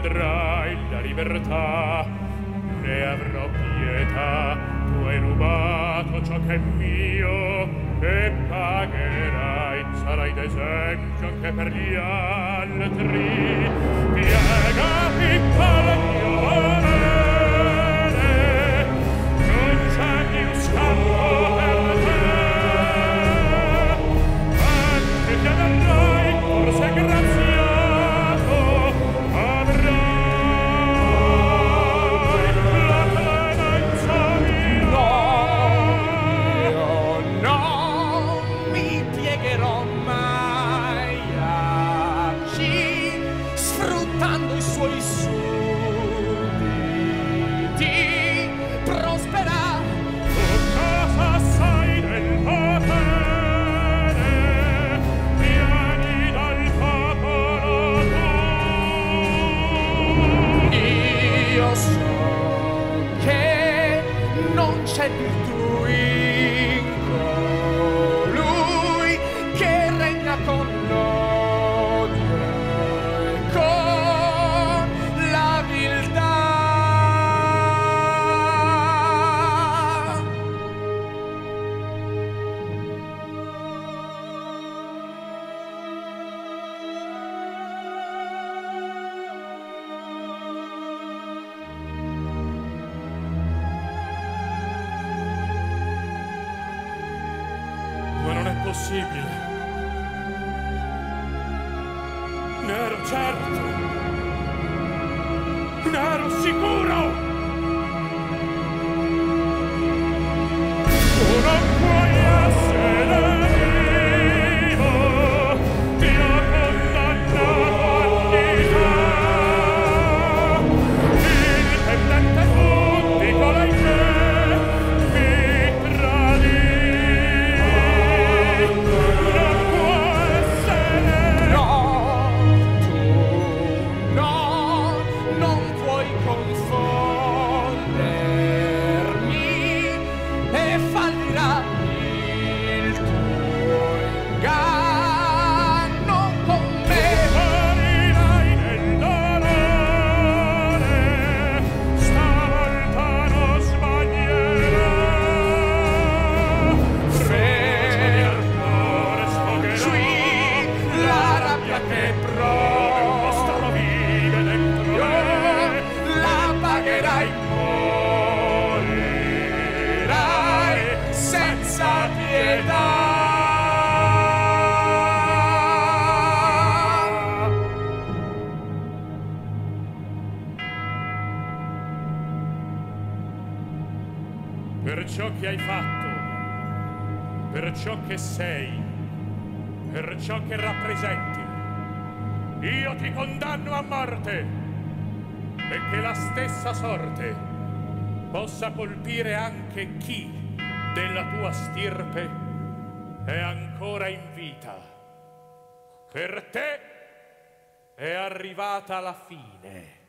vedrai la libertà, ne avrò pietà, tu hai rubato ciò che è mio, e pagherai, sarai d'esempio anche per gli altri. Piega, piccola giovane, non c'è più scampo per te, anche ti avrai forse grazie. Possa colpire anche chi della tua stirpe è ancora in vita. Per te è arrivata la fine.